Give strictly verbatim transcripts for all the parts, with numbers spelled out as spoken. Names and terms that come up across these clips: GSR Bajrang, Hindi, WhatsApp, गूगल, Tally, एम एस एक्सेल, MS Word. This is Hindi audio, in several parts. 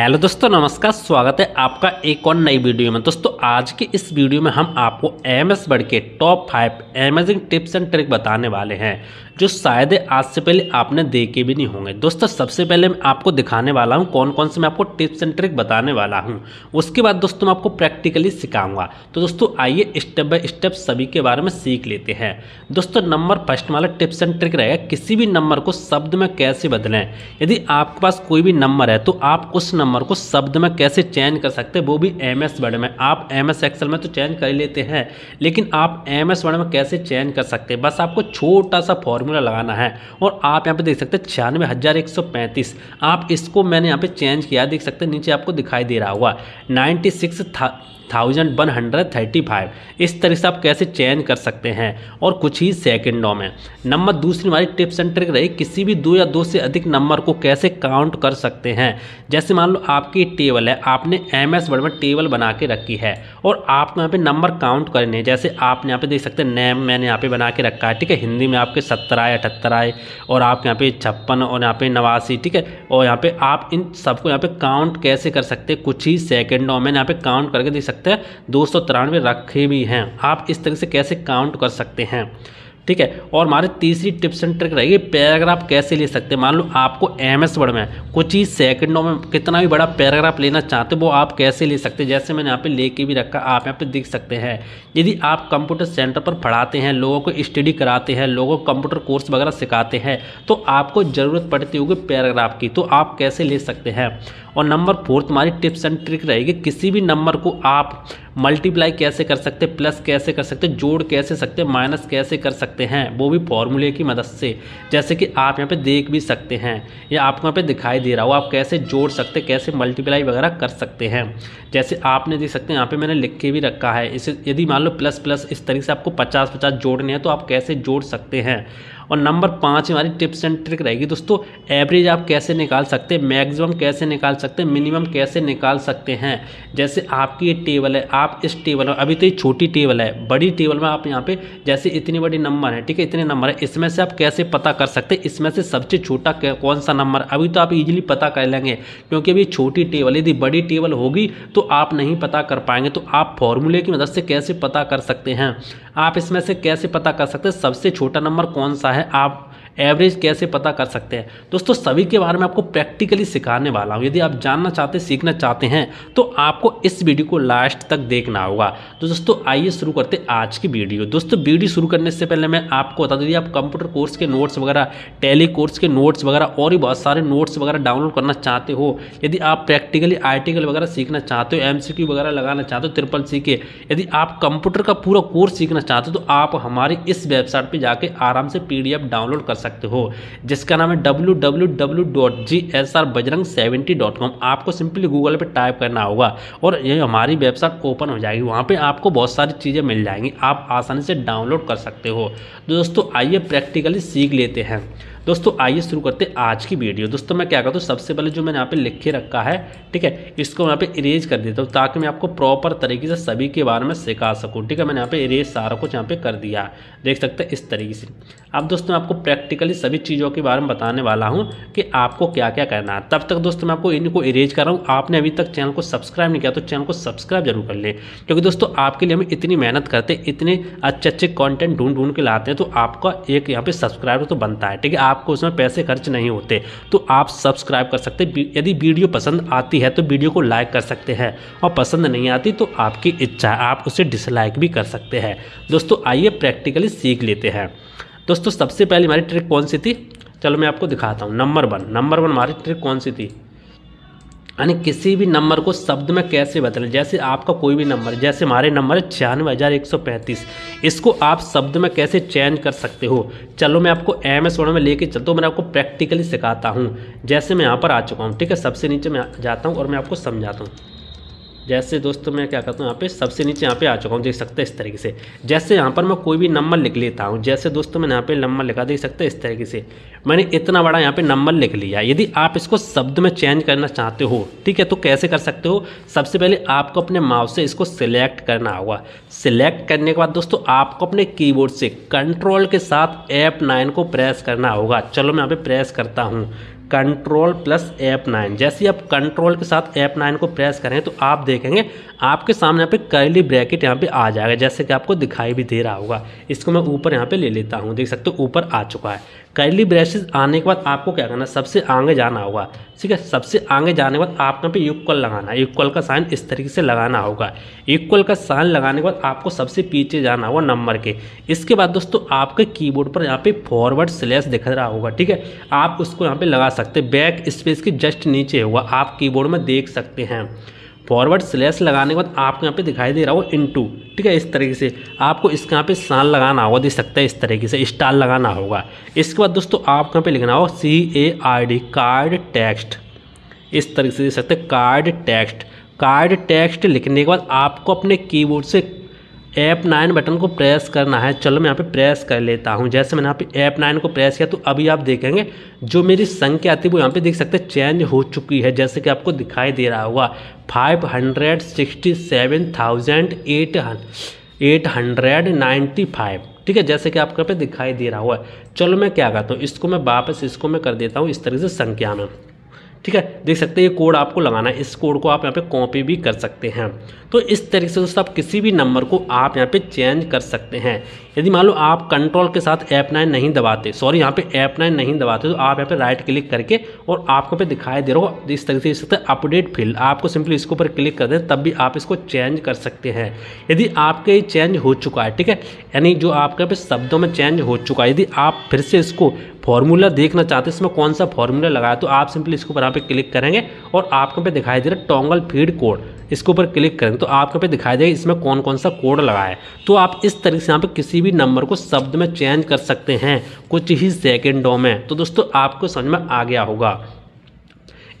हेलो दोस्तों नमस्कार, स्वागत है आपका एक और नई वीडियो में। दोस्तों आज के इस वीडियो में हम आपको एम एस वर्ड के top five amazing tips and trick बताने वाले हैं जो शायद आज से पहले आपने देखे भी नहीं होंगे। दोस्तों सबसे पहले मैं आपको दिखाने वाला हूं कौन कौन से मैं आपको टिप्स एंड ट्रिक बताने वाला हूँ। उसके बाद दोस्तों मैं आपको प्रैक्टिकली सिखाऊंगा। तो दोस्तों आइए स्टेप बाय स्टेप सभी के बारे में सीख लेते हैं। दोस्तों नंबर फर्स्ट वाला टिप्स एंड ट्रिक रहेगा किसी भी नंबर को शब्द में कैसे बदलें। यदि आपके पास कोई भी नंबर है तो आप उस नंबर को शब्द में कैसे चेंज कर सकते हैं, वो भी एम एस वर्ड में। आप एम एस एक्सेल में तो चेंज कर लेते हैं, लेकिन आप एम एस वर्ड में कैसे चेंज कर सकते हैं, बस आपको छोटा सा फॉर्मूला लगाना है। और आप यहाँ पे देख सकते हैं छियानवे हज़ार एक सौ पैंतीस, आप इसको मैंने यहाँ पे चेंज किया, देख सकते हैं नीचे आपको दिखाई दे रहा होगा ninety six thousand one hundred thirty five. इस तरह से आप कैसे चेंज कर सकते हैं और कुछ ही सेकंडों में। नंबर दूसरी हमारी टिप्स एंड ट्रिक रही किसी भी दो या दो से अधिक नंबर को कैसे काउंट कर सकते हैं। जैसे मान लो आपकी टेबल है, आपने एम एस वर्ड में टेबल बना के रखी है और आपको यहाँ पे नंबर काउंट करने हैं। जैसे आप यहाँ पे देख सकते हैं नेम मैंने यहाँ पे बना के रखा है, ठीक है। हिंदी में आपके सत्तर आए, अठहत्तर आए और आपके यहाँ पे छप्पन और यहाँ पे नवासी, ठीक है। और यहाँ पे आप इन सबको यहाँ पे काउंट कैसे कर सकते हैं, कुछ ही सेकेंडों में। यहाँ पे काउंट करके देख सकते दो सौ तिरानवे रखे भी हैं। आप इस तरीके से कैसे काउंट कर सकते हैं, ठीक है। और हमारे तीसरी टिप्स एंड ट्रिक रहेगी पैराग्राफ कैसे ले सकते हैं। मान लो आपको एम एस वर्ड में कुछ ही सेकंडों में कितना भी बड़ा पैराग्राफ लेना चाहते हो, वो आप कैसे ले सकते हैं। जैसे मैंने यहाँ पे लेके भी रखा, आप यहाँ पे देख सकते हैं। यदि आप कंप्यूटर सेंटर पर पढ़ाते हैं, लोगों को स्टडी कराते हैं, लोगों को कंप्यूटर कोर्स वगैरह सिखाते हैं, तो आपको ज़रूरत पड़ती होगी पैराग्राफ की, तो आप कैसे ले सकते हैं। और नंबर फोर्थ हमारी टिप्स एंड ट्रिक रहेगी किसी भी नंबर को आप मल्टीप्लाई कैसे कर सकते, प्लस कैसे कर सकते, जोड़ कैसे सकते, माइनस कैसे कर सकते हैं, वो भी फॉर्मूले की मदद से। जैसे कि आप यहाँ पे देख भी सकते हैं या आपको यहाँ पे दिखाई दे रहा हो, आप कैसे जोड़ सकते, कैसे मल्टीप्लाई वगैरह कर सकते हैं। जैसे आपने देख सकते हैं यहाँ पे मैंने लिख के भी रखा है। इसे यदि मान लो प्लस प्लस इस तरीके से आपको पचास पचास जोड़ने हैं तो आप कैसे जोड़ सकते हैं। और नंबर पाँच हमारी टिप्स एंड ट्रिक रहेगी दोस्तों एवरेज आप कैसे निकाल सकते हैं, मैक्सिमम कैसे निकाल सकते हैं, मिनिमम कैसे निकाल सकते हैं। जैसे आपकी ये टेबल है, आप इस टेबल में अभी तो ये छोटी टेबल है, बड़ी टेबल में आप यहाँ पे जैसे इतनी बड़ी नंबर है, ठीक है, इतने नंबर है, इसमें से आप कैसे पता कर सकते हैं इसमें से सबसे छोटा कौन सा नंबर। अभी तो आप इजीली पता कर लेंगे क्योंकि अभी छोटी टेबल, यदि बड़ी टेबल होगी तो आप नहीं पता कर पाएंगे। तो आप फॉर्मूले की मदद से कैसे पता कर सकते हैं, आप इसमें से कैसे पता कर सकते हैं सबसे छोटा नंबर कौन सा है, आप एवरेज कैसे पता कर सकते हैं। दोस्तों सभी के बारे में आपको प्रैक्टिकली सिखाने वाला हूं। यदि आप जानना चाहते, सीखना चाहते हैं तो आपको इस वीडियो को लास्ट तक देखना होगा। तो दोस्तों आइए शुरू करते हैं आज की वीडियो। दोस्तों वीडियो शुरू करने से पहले मैं आपको बता दूं, यदि आप कंप्यूटर कोर्स के नोट्स वगैरह, टेली कोर्स के नोट्स वगैरह और भी बहुत सारे नोट्स वगैरह डाउनलोड करना चाहते हो, यदि आप प्रैक्टिकली आर्टिकल वगैरह सीखना चाहते हो, एम सी क्यू वगैरह लगाना चाहते हो, ट्रिपल सी के, यदि आप कंप्यूटर का पूरा कोर्स सीखना चाहते हो तो आप हमारी इस वेबसाइट पर जाकर आराम से पी डी एफ डाउनलोड कर सकते हो, जिसका नाम है W W W dot G S R Bajrang seventy dot com. आपको सिंपली गूगल पे टाइप करना होगा और ये हमारी वेबसाइट ओपन हो जाएगी। वहाँ पे आपको बहुत सारी चीज़ें मिल जाएंगी, आप आसानी से डाउनलोड कर सकते हो। दोस्तों आइए प्रैक्टिकली सीख लेते हैं। दोस्तों आइए शुरू करते हैं आज की वीडियो। दोस्तों मैं क्या करता हूँ, सबसे पहले जो मैंने यहाँ पे लिख के रखा है, ठीक है, इसको यहाँ पे इरेज कर देता हूँ ताकि मैं आपको प्रॉपर तरीके से सभी के बारे में सिखा सकूँ, ठीक है। मैंने यहाँ पे इरेज सारा कुछ यहाँ पे कर दिया, देख सकते हैं इस तरीके से। अब दोस्तों मैं आपको प्रैक्टिकली सभी चीज़ों के बारे में बताने वाला हूँ कि आपको क्या क्या करना है। तब तक दोस्तों मैं आपको इनको इरेज कर रहा हूँ। आपने अभी तक चैनल को सब्सक्राइब नहीं किया तो चैनल को सब्सक्राइब जरूर कर लें, क्योंकि दोस्तों आपके लिए हम इतनी मेहनत करते हैं, इतने अच्छे अच्छे कॉन्टेंट ढूंढ ढूंढ के लाते हैं, तो आपका एक यहाँ पे सब्सक्राइबर तो बनता है, ठीक है। आपको उसमें पैसे खर्च नहीं होते, तो आप सब्सक्राइब कर सकते हैं। यदि वीडियो पसंद आती है तो वीडियो को लाइक कर सकते हैं, और पसंद नहीं आती तो आपकी इच्छा है, आप उसे डिसलाइक भी कर सकते हैं। दोस्तों आइए प्रैक्टिकली सीख लेते हैं। दोस्तों सबसे पहले हमारी ट्रिक कौन सी थी, चलो मैं आपको दिखाता हूँ। नंबर वन, नंबर वन हमारी ट्रिक कौन सी थी, यानी किसी भी नंबर को शब्द में कैसे बदलें। जैसे आपका कोई भी नंबर, जैसे हमारे नंबर है छियानवे हज़ार एक सौ पैंतीस, इसको आप शब्द में कैसे चेंज कर सकते हो। चलो मैं आपको एम एस वर्ड में लेके चलता हूँ, मैं आपको प्रैक्टिकली सिखाता हूँ। जैसे मैं यहाँ पर आ चुका हूँ, ठीक है, सबसे नीचे मैं जाता हूँ और मैं आपको समझाता हूँ। जैसे दोस्तों मैं क्या करता हूँ, यहाँ पे सबसे नीचे यहाँ पे आ चुका हूँ, देख सकते हैं इस तरीके से। जैसे यहाँ पर मैं कोई भी नंबर लिख लेता हूँ, जैसे दोस्तों मैंने यहाँ पे नंबर लिखा, देख सकते हैं इस तरीके से। मैंने इतना बड़ा यहाँ पे नंबर लिख लिया। यदि आप इसको शब्द में चेंज करना चाहते हो, ठीक है, तो कैसे कर सकते हो। सबसे पहले आपको अपने माउस से इसको सिलेक्ट करना होगा। सिलेक्ट करने के बाद दोस्तों आपको अपने कीबोर्ड से कंट्रोल के साथ एफ नाइन को प्रेस करना होगा। चलो मैं यहाँ पे प्रेस करता हूँ, कंट्रोल प्लस एफ नाइन। जैसे आप कंट्रोल के साथ एफ नाइन को प्रेस करें तो आप देखेंगे आपके सामने यहाँ पे कर्ली ब्रैकेट यहाँ पे आ जाएगा, जैसे कि आपको दिखाई भी दे रहा होगा। इसको मैं ऊपर यहाँ पे ले लेता हूँ, देख सकते हो ऊपर आ चुका है। कर्ली ब्रेसेस आने के बाद आपको क्या करना है, सबसे आगे जाना होगा, ठीक है। सबसे आगे जाने के बाद आपको यहाँ पे इक्वल लगाना है, इक्वल का साइन इस तरीके से लगाना होगा। इक्वल का साइन लगाने के बाद आपको सबसे पीछे जाना होगा नंबर के। इसके बाद दोस्तों आपके कीबोर्ड पर यहाँ पे फॉरवर्ड स्लैश दिख रहा होगा, ठीक है, आप उसको यहाँ पे लगा सकते। बैक स्पेस के जस्ट नीचे होगा, आप कीबोर्ड में देख सकते हैं। फॉरवर्ड स्लैश लगाने के बाद आपको यहाँ पे दिखाई दे रहा होगा इनटू, ठीक है। इस तरीके से आपको इसके यहाँ पे साल लगाना होगा, देख सकते हैं, इस तरीके से स्टार लगाना होगा। इसके बाद दोस्तों आपको यहाँ पे लिखना होगा C A R D card text, इस तरीके से देख सकते हैं कार्ड टेक्स्ट। कार्ड टेक्स्ट लिखने के बाद आपको अपने कीबोर्ड से एप नाइन बटन को प्रेस करना है। चलो मैं यहाँ पे प्रेस कर लेता हूँ। जैसे मैंने यहाँ पे एप नाइन को प्रेस किया तो अभी आप देखेंगे जो मेरी संख्या थी वो यहाँ पे देख सकते हैं चेंज हो चुकी है, जैसे कि आपको दिखाई दे रहा होगा five hundred sixty seven thousand eight hundred ninety five, ठीक है, जैसे कि आपको यहाँ पे दिखाई दे रहा हुआ। चलो मैं क्या करता हूँ, इसको मैं वापस इसको मैं कर देता हूँ इस तरीके से संख्या में, ठीक है। देख सकते हैं ये कोड आपको लगाना है, इस कोड को आप यहाँ पे कॉपी भी कर सकते हैं। तो इस तरीके से दोस्तों आप किसी भी नंबर को आप यहाँ पे चेंज कर सकते हैं। यदि मान लो आप कंट्रोल के साथ एप नाइन नहीं दबाते, सॉरी यहाँ पे एप नाइन नहीं दबाते, तो आप यहाँ पे राइट क्लिक करके और आपको पे दिखाई दे रहा हो इस तरीके से अपडेट फील्ड, आपको सिंपली इसके ऊपर क्लिक कर दें, तब भी आप इसको चेंज कर सकते हैं। यदि आपके ये चेंज हो चुका है, ठीक है, यानी जो आपके यहाँ पे शब्दों में चेंज हो चुका है, यदि आप फिर से इसको फॉर्मूला देखना चाहते हैं इसमें कौन सा फॉर्मूला लगाया, तो आप सिंपली इसके ऊपर यहाँ पे क्लिक करेंगे और आपको पे दिखाई दे रहा है टोंगल फीड कोड, इसके ऊपर क्लिक करेंगे तो आपको पे दिखाई देगा इसमें कौन कौन सा कोड लगा है। तो आप इस तरीके से यहाँ पे किसी भी नंबर को शब्द में चेंज कर सकते हैं कुछ ही सेकेंडों में। तो दोस्तों आपको समझ में आ गया होगा।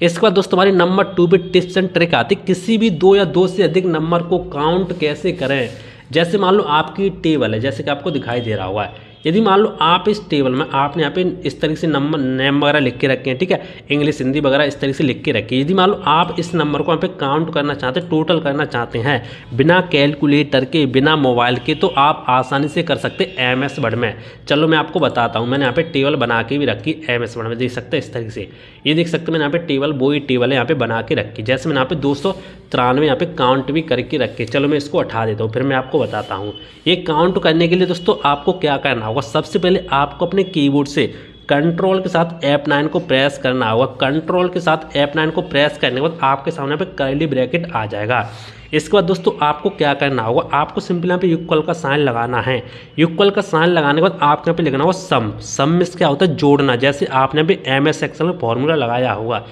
इसके बाद दोस्तों हमारी नंबर टू पे टिप्स एंड ट्रिक आती, किसी भी दो या दो से अधिक नंबर को काउंट कैसे करें। जैसे मान लो आपकी टेबल है, जैसे कि आपको दिखाई दे रहा हुआ है, यदि मान लो आप इस टेबल में आपने यहाँ पे इस तरीके से नंबर नेम वगैरह लिख के रखे हैं, ठीक है, इंग्लिश हिंदी वगैरह इस तरीके से लिख के रखे। यदि मान लो आप इस नंबर को यहाँ पे काउंट करना चाहते हैं, टोटल करना चाहते हैं बिना कैलकुलेटर के, बिना मोबाइल के, तो आप आसानी से कर सकते हैं एम एस वर्ड में। चलो मैं आपको बताता हूँ, मैंने यहाँ पे टेबल बना के भी रखी एम एस वर्ड में, देख सकते हैं इस तरीके से, ये देख सकते हैं मैंने यहाँ पे टेबल वो ही टेबल है यहाँ पे बना के रखी। जैसे मैंने यहाँ पे दो सौ तिरानवे यहाँ पे काउंट भी करके रखे। चलो मैं इसको उठा देता हूँ, फिर मैं आपको बताता हूँ। ये काउंट करने के लिए दोस्तों आपको क्या करना होगा, सबसे पहले आपको अपने कीबोर्ड से कंट्रोल के साथ एफ नाइन को प्रेस करना होगा। कंट्रोल के साथ एफ नाइन को प्रेस करने के बाद आपके सामने पे कर्ली ब्रैकेट आ जाएगा। इसके बाद दोस्तों आपको क्या करना होगा, आपको सिंपल यहाँ पे इक्वल का साइन लगाना है। इक्वल का साइन लगाने के बाद आपको यहाँ पे लिखना होगा सम। सम में क्या होता है, जोड़ना, जैसे आपने भी एम एस एक्सल में फॉर्मूला लगाया होगा।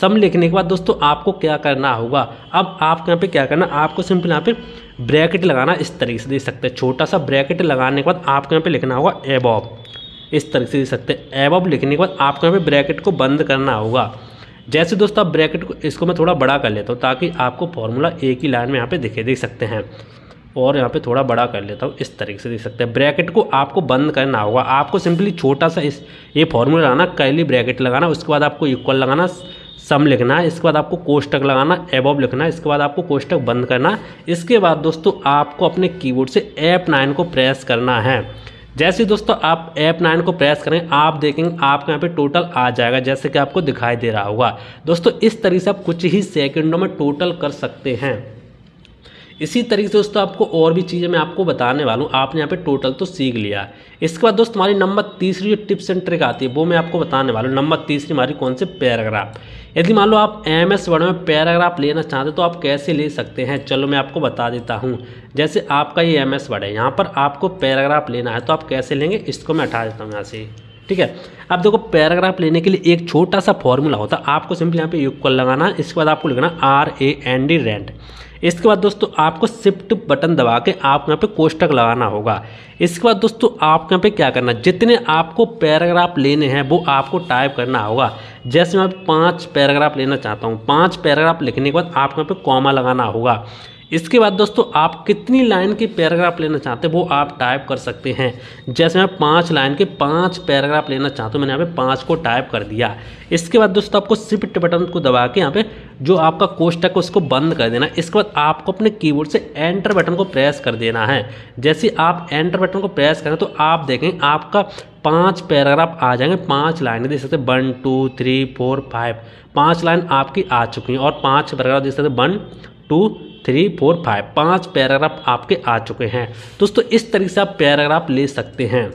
सम लिखने के बाद दोस्तों आपको क्या करना होगा, अब आपको यहाँ पे क्या करना, आपको सिंपल यहाँ पे ब्रैकेट लगाना, इस तरीके से देख सकते हैं। छोटा सा ब्रैकेट लगाने के बाद आपको यहाँ पे लिखना होगा एबॉब, इस तरीके से देख सकते हैं। एबॉब लिखने के बाद आपको यहाँ पे ब्रैकेट को बंद करना होगा। जैसे दोस्तों आप ब्रैकेट को, इसको मैं थोड़ा बड़ा कर लेता हूँ ताकि आपको फॉर्मूला एक ही लाइन में यहाँ पे दिखे, देख सकते हैं, और यहाँ पे थोड़ा बड़ा कर लेता हूँ, इस तरीके से देख सकते हैं। ब्रैकेट को आपको बंद करना होगा। आपको सिंपली छोटा सा इस ये फॉर्मूला लगाना, कर्ली ब्रैकेट लगाना, उसके बाद आपको इक्वल लगाना, सम लिखना है, इसके बाद आपको कोष्टक लगाना, एबॉब लिखना है, इसके बाद आपको कोष्टक बंद करना। इसके बाद दोस्तों आपको अपने कीबोर्ड से एफ नाइन को प्रेस करना है। जैसे दोस्तों आप एफ नाइन को प्रेस करें, आप देखेंगे आपके यहाँ पे टोटल आ जाएगा, जैसे कि आपको दिखाई दे रहा होगा। दोस्तों इस तरीके से आप कुछ ही सेकंडों में टोटल कर सकते हैं। इसी तरीके से दोस्तों आपको और भी चीज़ें मैं आपको बताने वाला हूँ। आपने यहाँ पे टोटल तो सीख लिया। इसके बाद दोस्तों हमारी नंबर तीसरी जो टिप्स एंड ट्रिक आती है वो मैं आपको बताने वाला हूँ। नंबर तीसरी हमारी कौन से, पैराग्राफ। यदि मान लो आप एम एस वर्ड में पैराग्राफ लेना चाहते तो आप कैसे ले सकते हैं, चलो मैं आपको बता देता हूँ। जैसे आपका ये एम एस वर्ड है, यहाँ पर आपको पैराग्राफ लेना है, तो आप कैसे लेंगे, इसको मैं हटा देता हूँ यहाँ से, ठीक है। अब देखो पैराग्राफ लेने के लिए एक छोटा सा फॉर्मूला होता है, आपको सिंपली यहाँ पे इक्वल लगाना है, इसके बाद आपको लिखना R A N D rent. इसके बाद दोस्तों आपको शिफ्ट बटन दबा के आपको यहाँ पे कोष्टक लगाना होगा। इसके बाद दोस्तों आपको यहाँ पे क्या करना, जितने आपको पैराग्राफ लेने हैं वो आपको टाइप करना होगा। जैसे मैं पाँच पैराग्राफ लेना चाहता हूँ, पाँच पैराग्राफ लिखने के बाद आपको यहाँ पे कॉमा लगाना होगा। इसके बाद दोस्तों आप कितनी लाइन के पैराग्राफ लेना चाहते हैं वो आप टाइप कर सकते हैं। जैसे मैं पाँच लाइन के पाँच पैराग्राफ लेना चाहता हूँ, मैंने यहाँ पे पाँच को टाइप कर दिया। इसके बाद दोस्तों आपको शिफ्ट बटन को दबा के यहाँ पे जो आपका कोष्टक है उसको बंद कर देना। इसके बाद आपको अपने कीबोर्ड से एंटर बटन को प्रेस कर देना है। जैसे आप एंटर बटन को प्रेस करें तो आप देखें आपका पाँच पैराग्राफ आ जाएंगे, पाँच लाइन देख सकते हैं, one two three four five, पाँच लाइन आपकी आ चुकी हैं और पाँच पैराग्राफ देख सकते हैं, one two three four five, पाँच पैराग्राफ आपके आ चुके हैं। दोस्तों इस तरीके से आप पैराग्राफ ले सकते हैं।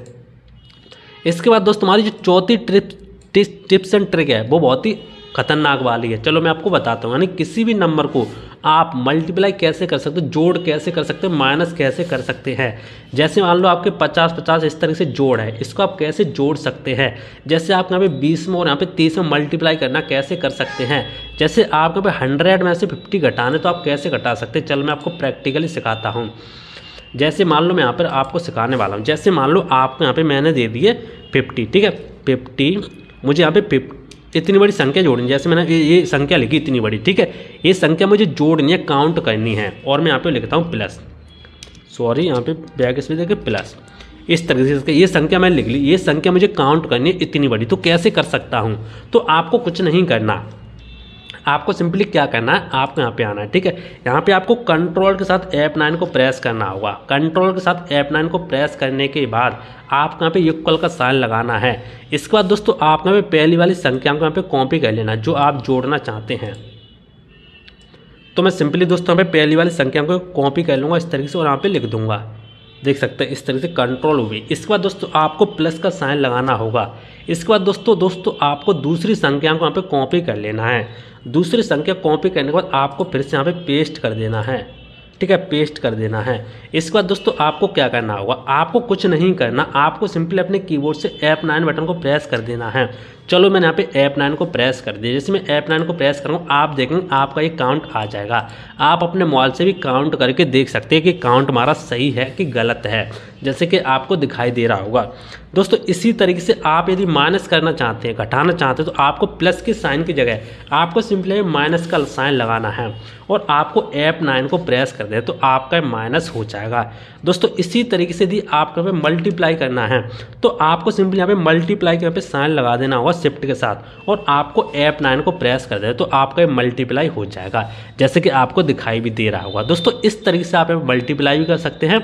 इसके बाद दोस्तों हमारी जो चौथी ट्रिप टिप्स एंड ट्रिक है वो बहुत ही खतरनाक वाली है, चलो मैं आपको बताता हूँ। यानी किसी भी नंबर को आप मल्टीप्लाई कैसे कर सकते हो, जोड़ कैसे कर सकते हो, माइनस कैसे कर सकते हैं। जैसे मान लो आपके पचास पचास इस तरह से जोड़ है, इसको आप कैसे जोड़ सकते हैं। जैसे आप यहाँ पे बीस में और यहाँ पे तीस में मल्टीप्लाई करना कैसे कर सकते हैं। जैसे आप यहाँ पे सौ में से पचास घटाने तो आप कैसे घटा सकते हैं, चल मैं आपको प्रैक्टिकली सिखाता हूँ। जैसे मान लो मैं यहाँ पर आपको सिखाने वाला हूँ। जैसे मान लो आपको यहाँ पर मैंने दे दिए फिफ्टी, ठीक है, फिफ्टी, मुझे यहाँ पर फिफ्टी इतनी बड़ी संख्या जोड़नी, जैसे मैंने ये संख्या लिखी इतनी बड़ी, ठीक है, ये संख्या मुझे जोड़नी है, काउंट करनी है। और मैं यहाँ पे लिखता हूँ प्लस, सॉरी यहाँ पे बैक इसमें देखे प्लस, इस तरीके से ये संख्या मैंने लिख ली, ये संख्या मुझे काउंट करनी है इतनी बड़ी, तो कैसे कर सकता हूँ। तो आपको कुछ नहीं करना, आपको सिंपली क्या करना है, आपको यहाँ पे आना है, ठीक है, यहाँ पे आपको कंट्रोल के साथ एफ नाइन को प्रेस करना होगा। कंट्रोल के साथ एफ नाइन को प्रेस करने के बाद आपको यहाँ पे इक्वल का साइन लगाना है। इसके बाद दोस्तों आप यहाँ पे पहली वाली संख्या को यहाँ पे कॉपी कर लेना जो आप जोड़ना चाहते हैं। तो मैं सिंपली दोस्तों यहाँ पे पहली वाली संख्या को कॉपी कर लूँगा इस तरीके से और यहाँ पर लिख दूँगा, देख सकते हैं, इस तरह से कंट्रोल हुई। इसके बाद दोस्तों आपको प्लस का साइन लगाना होगा। इसके बाद दोस्तों दोस्तों आपको दूसरी संख्या को यहाँ पे कॉपी कर लेना है। दूसरी संख्या कॉपी करने के बाद आपको फिर से यहाँ पे पेस्ट कर देना है, ठीक है, पेस्ट कर देना है। इसके बाद दोस्तों आपको क्या करना होगा, आपको कुछ नहीं करना, आपको सिंपली अपने कीबोर्ड से एफ नाइन बटन को प्रेस कर देना है। चलो मैंने यहाँ पे एफ नाइन को प्रेस कर दिया। जैसे मैं एफ नाइन को प्रेस करूँ आप देखेंगे आपका ये काउंट आ जाएगा। आप अपने मोबाइल से भी काउंट करके देख सकते हैं कि काउंट हमारा सही है कि गलत है, जैसे कि आपको दिखाई दे रहा होगा। दोस्तों इसी तरीके से आप यदि माइनस करना चाहते हैं, घटाना चाहते हैं, तो आपको प्लस के साइन की जगह आपको सिंपली माइनस का साइन लगाना है और आपको एफ नाइन को प्रेस कर दें तो आपका माइनस हो जाएगा। दोस्तों इसी तरीके से यदि आपको यहाँ पे मल्टीप्लाई करना है तो आपको सिंपली यहाँ पे मल्टीप्लाई के यहाँ पे साइन लगा देना होगा शिफ्ट के साथ और आपको एफ नाइन को प्रेस कर दें तो आपका मल्टीप्लाई हो जाएगा, जैसे कि आपको दिखाई भी दे रहा होगा। दोस्तों इस तरीके से आप मल्टीप्लाई भी कर सकते हैं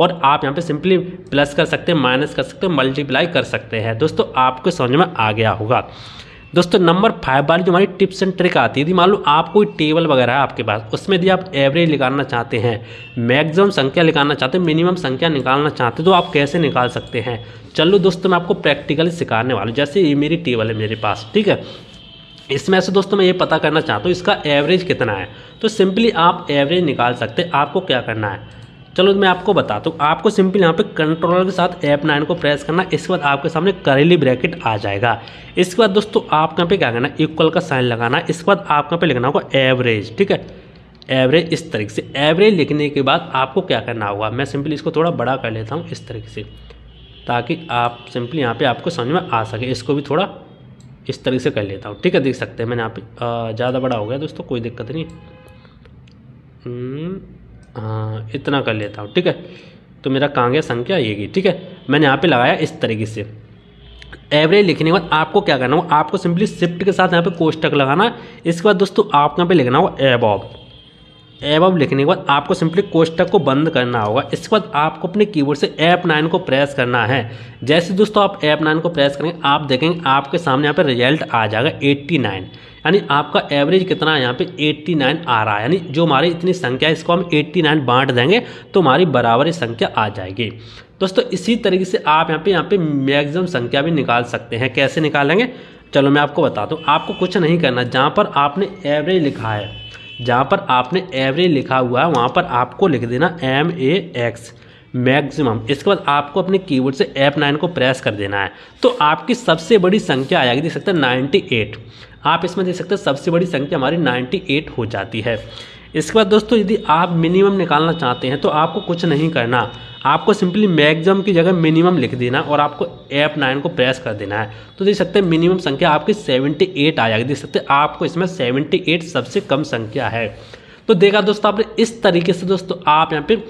और आप यहाँ पे सिंपली प्लस कर सकते हैं, माइनस कर सकते हैं, मल्टीप्लाई कर सकते हैं। दोस्तों आपको समझ में आ गया होगा। दोस्तों नंबर फाइव वाली जो हमारी टिप्स एंड ट्रिक आती है, यदि मान लो आप कोई टेबल वगैरह है आपके पास, उसमें यदि आप एवरेज निकालना चाहते हैं, मैक्सिमम संख्या निकालना चाहते हैं, मिनिमम संख्या निकालना चाहते हैं, तो आप कैसे निकाल सकते हैं। चलो दोस्तों मैं आपको प्रैक्टिकली सिखाने वाला हूँ। जैसे ये मेरी टेबल है मेरे पास, ठीक है, इसमें से दोस्तों मैं ये पता करना चाहता हूँ इसका एवरेज कितना है, तो सिंपली आप एवरेज निकाल सकते हैं। आपको क्या करना है, चलो मैं आपको बताता हूँ। आपको सिंपल यहाँ पे कंट्रोलर के साथ एफ नाइन को प्रेस करना, इसके बाद आपके सामने करेली ब्रैकेट आ जाएगा। इसके बाद दोस्तों आपको यहाँ पे क्या करना, इक्वल का साइन लगाना है। इसके बाद आपको यहाँ पे लिखना होगा एवरेज, ठीक है, एवरेज इस तरीके से। एवरेज लिखने के बाद आपको क्या करना होगा, मैं सिंपली इसको थोड़ा बड़ा कर लेता हूँ इस तरीके से, ताकि आप सिंपली यहाँ पर आपको समझ में आ सके। इसको भी थोड़ा इस तरीके से कर लेता हूँ, ठीक है, देख सकते हैं मैंने यहाँ पर ज़्यादा बड़ा हो गया दोस्तों, कोई दिक्कत नहीं, हाँ इतना कर लेता हूँ, ठीक है। तो मेरा कहाँ गया संख्या ये गई, ठीक है, मैंने यहाँ पे लगाया इस तरीके से। एवरेज लिखने के बाद आपको क्या करना होगा, आपको सिंपली शिफ्ट के साथ यहाँ पे कोष्टक लगाना है। इसके बाद दोस्तों आपको यहाँ पे लिखना होगा एबॉब। एबॉब लिखने के बाद आपको सिंपली कोष्टक को बंद करना होगा। इसके बाद आपको अपने कीबोर्ड से एफ नाइन को प्रेस करना है। जैसे दोस्तों आप एफ नाइन को प्रेस करेंगे आप देखेंगे आपके सामने यहाँ पे रिजल्ट आ जाएगा एट्टी नाइन, यानी आपका एवरेज कितना है यहाँ पे एट्टी नाइन आ रहा है। यानी जो हमारी इतनी संख्या है इसको हम एट्टी नाइन बांट देंगे तो हमारी बराबरी संख्या आ जाएगी। दोस्तों इसी तरीके से आप यहाँ पे यहाँ पे मैक्सिमम संख्या भी निकाल सकते हैं। कैसे निकालेंगे चलो मैं आपको बताता हूँ। आपको कुछ नहीं करना, जहाँ पर आपने एवरेज लिखा है, जहाँ पर आपने एवरेज लिखा हुआ है वहाँ पर आपको लिख देना एम ए एक्स मैक्सिमम। इसके बाद आपको अपने कीबोर्ड से एफ नाइन को प्रेस कर देना है तो आपकी सबसे बड़ी संख्या आ जाएगी, देख सकते हैं नाइन्टी एट। आप इसमें देख सकते हैं सबसे बड़ी संख्या हमारी नाइन्टी एट हो जाती है। इसके बाद दोस्तों यदि आप मिनिमम निकालना चाहते हैं तो आपको कुछ नहीं करना, आपको सिंपली मैक्सिमम की जगह मिनिमम लिख देना और आपको एफ नाइन को प्रेस कर देना है। तो देख सकते हैं मिनिमम संख्या आपकी सेवेंटी एट आ जाएगी, देख सकते हैं आपको इसमें सेवेंटी एट सबसे कम संख्या है। तो देखा दोस्तों आपने इस तरीके से दोस्तों आप यहाँ पे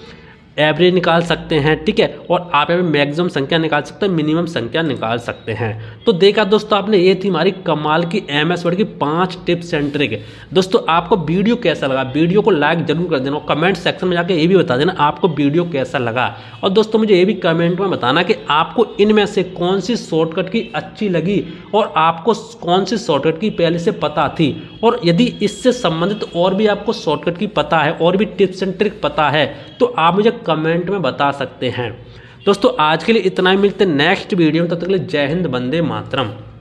एवरेज निकाल सकते हैं, ठीक है, और आप यहाँ पे मैक्सिमम संख्या निकाल सकते हैं, मिनिमम संख्या निकाल सकते हैं। तो देखा दोस्तों आपने, ये थी हमारी कमाल की एम एस वर्ड की पांच टिप्स एंड ट्रिक। दोस्तों आपको वीडियो कैसा लगा, वीडियो को लाइक जरूर कर देना और कमेंट सेक्शन में जाकर ये भी बता देना आपको वीडियो कैसा लगा। और दोस्तों मुझे ये भी कमेंट में बताना कि आपको इनमें से कौन सी शॉर्टकट की अच्छी लगी और आपको कौन सी शॉर्टकट की पहले से पता थी, और यदि इससे संबंधित और भी आपको शॉर्टकट की पता है और भी टिप्स एंड ट्रिक पता है तो आप मुझे कमेंट में बता सकते हैं। दोस्तों आज के लिए इतना ही, मिलते हैं नेक्स्ट वीडियो में, तब तक के लिए जय हिंद, वंदे मातरम।